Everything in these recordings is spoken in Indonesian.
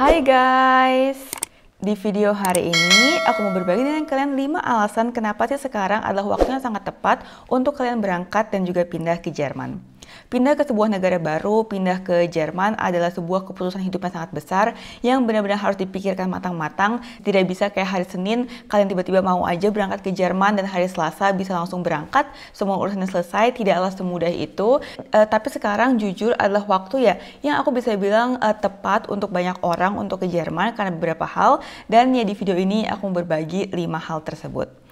Hai guys, di video hari ini aku mau berbagi dengan kalian 5 alasan kenapa sih sekarang adalah waktunya sangat tepat untuk kalian berangkat dan juga pindah ke Jerman. Pindah ke sebuah negara baru, pindah ke Jerman adalah sebuah keputusan hidup yang sangat besar yang benar-benar harus dipikirkan matang-matang. Tidak bisa kayak hari Senin kalian tiba-tiba mau aja berangkat ke Jerman dan hari Selasa bisa langsung berangkat, semua urusannya selesai, tidaklah semudah itu. Tapi sekarang jujur adalah waktu ya yang aku bisa bilang tepat untuk banyak orang untuk ke Jerman karena beberapa hal, dan ya di video ini aku berbagi 5 hal tersebut.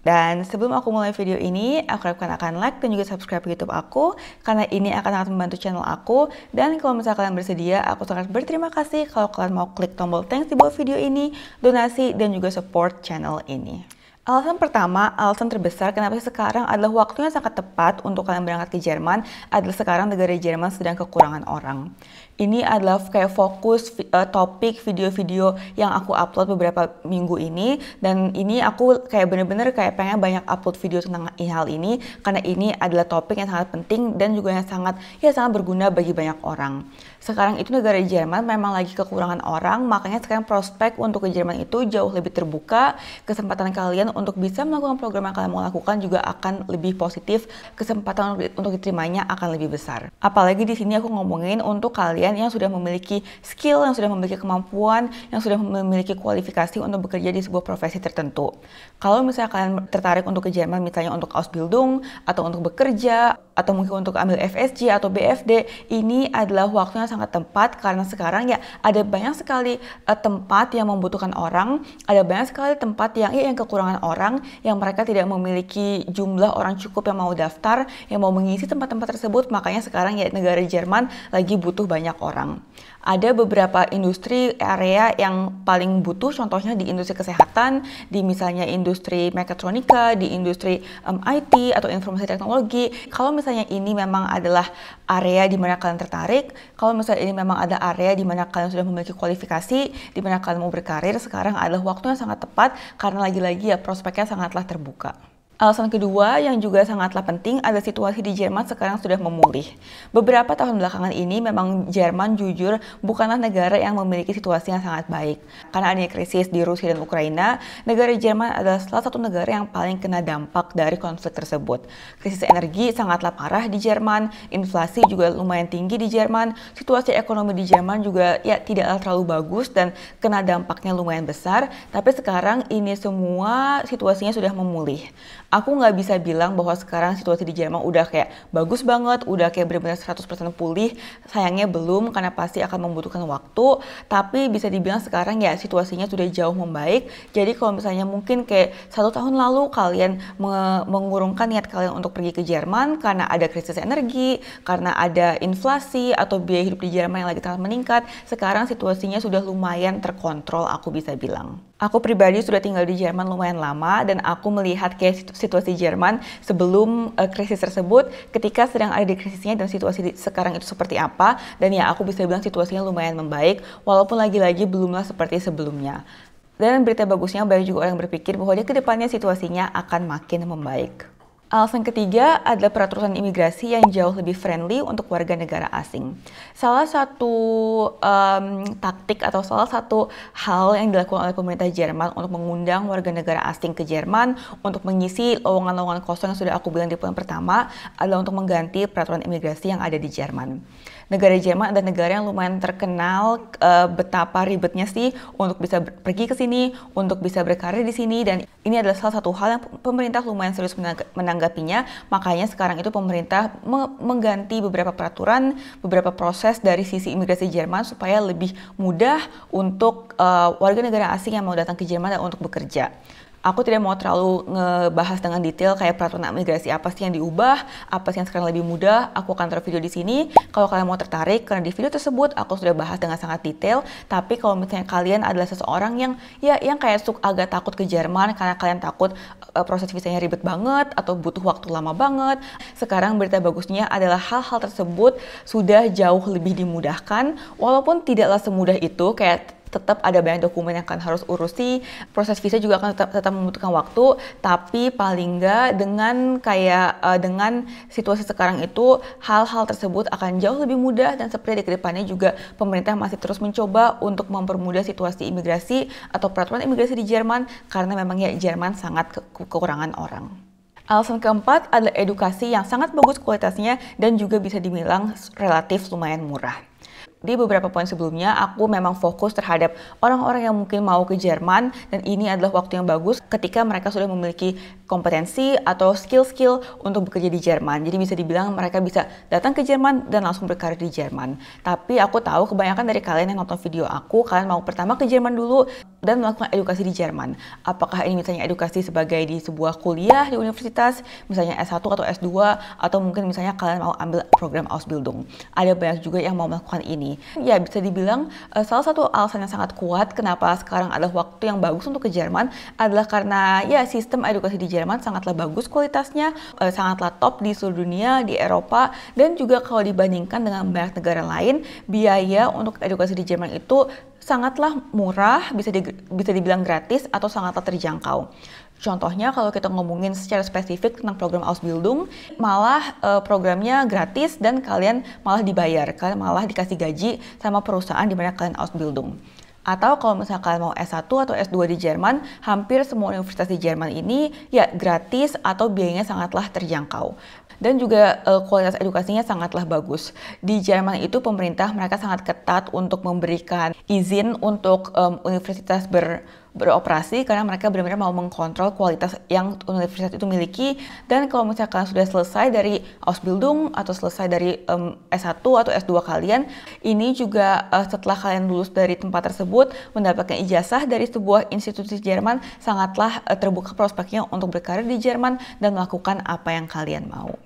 Dan sebelum aku mulai video ini, aku harapkan akan like dan juga subscribe YouTube aku, karena ini akan sangat membantu channel aku. Dan kalau misalnya kalian bersedia, aku sangat berterima kasih kalau kalian mau klik tombol thanks di bawah video ini, donasi dan juga support channel ini. Alasan pertama, alasan terbesar kenapa sekarang adalah waktunya sangat tepat untuk kalian berangkat ke Jerman adalah sekarang negara Jerman sedang kekurangan orang. Ini adalah kayak fokus topik video-video yang aku upload beberapa minggu ini, dan ini aku kayak bener-bener kayak pengen banyak upload video tentang hal ini karena ini adalah topik yang sangat penting dan juga yang sangat berguna bagi banyak orang. Sekarang itu negara Jerman memang lagi kekurangan orang, makanya sekarang prospek untuk ke Jerman itu jauh lebih terbuka, kesempatan kalian untuk bisa melakukan program yang kalian mau lakukan juga akan lebih positif, kesempatan untuk diterimanya akan lebih besar. Apalagi di sini aku ngomongin untuk kalian yang sudah memiliki skill, yang sudah memiliki kemampuan, yang sudah memiliki kualifikasi untuk bekerja di sebuah profesi tertentu. Kalau misalnya kalian tertarik untuk ke Jerman, misalnya untuk Ausbildung atau untuk bekerja atau mungkin untuk ambil FSG atau BFD, ini adalah waktunya sangat tepat karena sekarang ya ada banyak sekali tempat yang membutuhkan orang, ada banyak sekali tempat yang kekurangan orang, yang mereka tidak memiliki jumlah orang cukup yang mau daftar, yang mau mengisi tempat-tempat tersebut. Makanya sekarang ya negara Jerman lagi butuh banyak orang. Ada beberapa industri area yang paling butuh, contohnya di industri kesehatan, di misalnya industri mekatronika, di industri IT atau informasi teknologi. Kalau misalnya ini memang adalah area di mana kalian tertarik, kalau misalnya ini memang ada area di mana kalian sudah memiliki kualifikasi, di mana kalian mau berkarir, sekarang adalah waktunya sangat tepat karena lagi-lagi ya prospeknya sangatlah terbuka. Alasan kedua yang juga sangatlah penting adalah situasi di Jerman sekarang sudah memulih. Beberapa tahun belakangan ini memang Jerman jujur bukanlah negara yang memiliki situasi yang sangat baik. Karena adanya krisis di Rusia dan Ukraina, negara Jerman adalah salah satu negara yang paling kena dampak dari konflik tersebut. Krisis energi sangatlah parah di Jerman, inflasi juga lumayan tinggi di Jerman, situasi ekonomi di Jerman juga ya tidaklah terlalu bagus dan kena dampaknya lumayan besar. Tapi sekarang ini semua situasinya sudah memulih. Aku nggak bisa bilang bahwa sekarang situasi di Jerman udah kayak bagus banget, udah kayak benar-benar 100% pulih. Sayangnya belum, karena pasti akan membutuhkan waktu. Tapi bisa dibilang sekarang ya situasinya sudah jauh membaik. Jadi kalau misalnya mungkin kayak 1 tahun lalu kalian mengurungkan niat kalian untuk pergi ke Jerman karena ada krisis energi, karena ada inflasi atau biaya hidup di Jerman yang lagi sangat meningkat, sekarang situasinya sudah lumayan terkontrol, aku bisa bilang. Aku pribadi sudah tinggal di Jerman lumayan lama dan aku melihat kayak situasi Jerman sebelum krisis tersebut, ketika sedang ada di krisisnya dan situasi sekarang itu seperti apa, dan ya aku bisa bilang situasinya lumayan membaik walaupun lagi-lagi belumlah seperti sebelumnya. Dan berita bagusnya banyak juga orang yang berpikir bahwa dia ke depannya situasinya akan makin membaik. Alasan ketiga adalah peraturan imigrasi yang jauh lebih friendly untuk warga negara asing. Salah satu taktik atau salah satu hal yang dilakukan oleh pemerintah Jerman untuk mengundang warga negara asing ke Jerman untuk mengisi lowongan-lowongan kosong yang sudah aku bilang di poin pertama adalah untuk mengganti peraturan imigrasi yang ada di Jerman. Negara Jerman adalah negara yang lumayan terkenal betapa ribetnya sih untuk bisa pergi ke sini, untuk bisa berkarir di sini, dan ini adalah salah satu hal yang pemerintah lumayan serius menanggapinya. Makanya sekarang itu pemerintah mengganti beberapa peraturan, beberapa proses dari sisi imigrasi Jerman supaya lebih mudah untuk warga negara asing yang mau datang ke Jerman dan untuk bekerja. Aku tidak mau terlalu ngebahas dengan detail kayak peraturan imigrasi apa sih yang diubah, apa sih yang sekarang lebih mudah. Aku akan taruh video di sini kalau kalian mau tertarik, karena di video tersebut aku sudah bahas dengan sangat detail. Tapi kalau misalnya kalian adalah seseorang yang kayak agak takut ke Jerman karena kalian takut proses visanya ribet banget atau butuh waktu lama banget, sekarang berita bagusnya adalah hal-hal tersebut sudah jauh lebih dimudahkan, walaupun tidaklah semudah itu kayak tetap ada banyak dokumen yang akan harus urusi, proses visa juga akan tetap membutuhkan waktu, tapi paling nggak dengan dengan situasi sekarang itu hal-hal tersebut akan jauh lebih mudah, dan seperti di kedepannya juga pemerintah masih terus mencoba untuk mempermudah situasi imigrasi atau peraturan imigrasi di Jerman, karena memang ya Jerman sangat kekurangan orang. Alasan keempat adalah edukasi yang sangat bagus kualitasnya dan juga bisa dibilang relatif lumayan murah. Di beberapa poin sebelumnya, aku memang fokus terhadap orang-orang yang mungkin mau ke Jerman, dan ini adalah waktu yang bagus ketika mereka sudah memiliki kompetensi atau skill-skill untuk bekerja di Jerman. Jadi bisa dibilang mereka bisa datang ke Jerman dan langsung berkarir di Jerman. Tapi aku tahu kebanyakan dari kalian yang nonton video aku, kalian mau pertama ke Jerman dulu dan melakukan edukasi di Jerman. Apakah ini misalnya edukasi sebagai di sebuah kuliah di universitas, misalnya S1 atau S2, atau mungkin misalnya kalian mau ambil program Ausbildung. Ada banyak juga yang mau melakukan ini. Ya, bisa dibilang salah satu alasan yang sangat kuat kenapa sekarang adalah waktu yang bagus untuk ke Jerman adalah karena ya sistem edukasi di Jerman sangatlah bagus kualitasnya, sangatlah top di seluruh dunia, di Eropa, dan juga kalau dibandingkan dengan banyak negara lain, biaya untuk edukasi di Jerman itu sangatlah murah, bisa dibilang gratis atau sangatlah terjangkau. Contohnya kalau kita ngomongin secara spesifik tentang program Ausbildung, malah programnya gratis dan kalian malah dibayar, kalian malah dikasih gaji sama perusahaan di mana kalian Ausbildung. Atau kalau misalkan mau S1 atau S2 di Jerman, hampir semua universitas di Jerman ini ya gratis atau biayanya sangatlah terjangkau. Dan juga kualitas edukasinya sangatlah bagus. Di Jerman itu pemerintah mereka sangat ketat untuk memberikan izin untuk universitas beroperasi, karena mereka benar-benar mau mengkontrol kualitas yang universitas itu miliki. Dan kalau misalkan sudah selesai dari Ausbildung atau selesai dari S1 atau S2 kalian, ini juga setelah kalian lulus dari tempat tersebut mendapatkan ijazah dari sebuah institusi Jerman, sangatlah terbuka prospeknya untuk berkarir di Jerman dan melakukan apa yang kalian mau.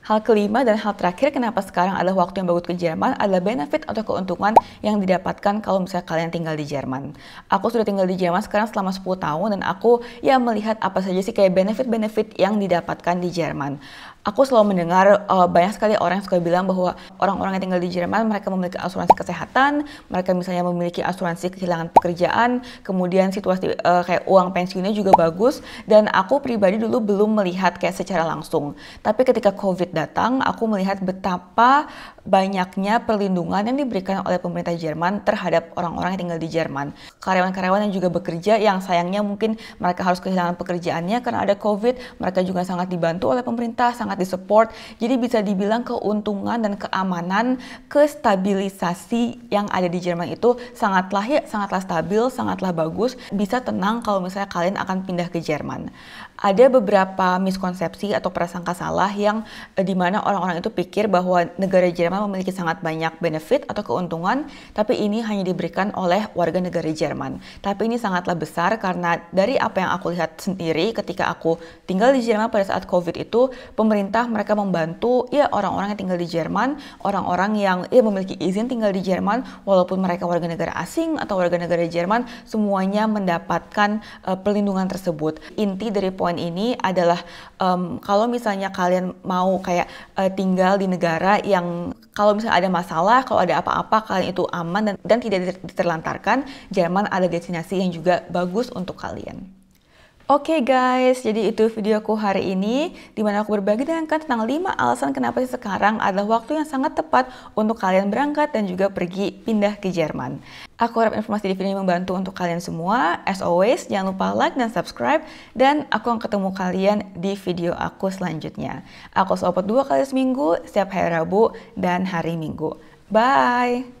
Hal kelima dan hal terakhir kenapa sekarang adalah waktu yang bagus ke Jerman adalah benefit atau keuntungan yang didapatkan kalau misalnya kalian tinggal di Jerman. Aku sudah tinggal di Jerman sekarang selama 10 tahun dan aku ya melihat apa saja sih kayak benefit-benefit yang didapatkan di Jerman. Aku selalu mendengar banyak sekali orang yang suka bilang bahwa orang-orang yang tinggal di Jerman mereka memiliki asuransi kesehatan, mereka misalnya memiliki asuransi kehilangan pekerjaan, kemudian situasi kayak uang pensiunnya juga bagus, dan aku pribadi dulu belum melihat kayak secara langsung. Tapi ketika COVID datang, aku melihat betapa banyaknya perlindungan yang diberikan oleh pemerintah Jerman terhadap orang-orang yang tinggal di Jerman. Karyawan-karyawan yang juga bekerja yang sayangnya mungkin mereka harus kehilangan pekerjaannya karena ada COVID, mereka juga sangat dibantu oleh pemerintah, sangat disupport. Jadi bisa dibilang keuntungan dan keamanan, kestabilisasi yang ada di Jerman itu sangatlah stabil, sangatlah bagus. Bisa tenang kalau misalnya kalian akan pindah ke Jerman. Ada beberapa miskonsepsi atau prasangka salah yang dimana orang-orang itu pikir bahwa negara Jerman memiliki sangat banyak benefit atau keuntungan, tapi ini hanya diberikan oleh warga negara Jerman. Tapi ini sangatlah besar karena dari apa yang aku lihat sendiri ketika aku tinggal di Jerman pada saat COVID itu, pemerintah mereka membantu ya orang-orang yang tinggal di Jerman, orang-orang yang ya memiliki izin tinggal di Jerman, walaupun mereka warga negara asing atau warga negara Jerman, semuanya mendapatkan perlindungan tersebut. Inti dari poin ini adalah kalau misalnya kalian mau kayak tinggal di negara yang kalau misalnya ada masalah, kalau ada apa-apa kalian itu aman dan tidak diterlantarkan, Jerman ada destinasi yang juga bagus untuk kalian. Oke guys, jadi itu videoku hari ini dimana aku berbagi dengan kalian tentang 5 alasan kenapa sih sekarang adalah waktu yang sangat tepat untuk kalian berangkat dan juga pergi pindah ke Jerman. Aku harap informasi di video ini membantu untuk kalian semua. As always, jangan lupa like dan subscribe, dan aku akan ketemu kalian di video aku selanjutnya. Aku upload 2 kali seminggu, setiap hari Rabu dan hari Minggu. Bye!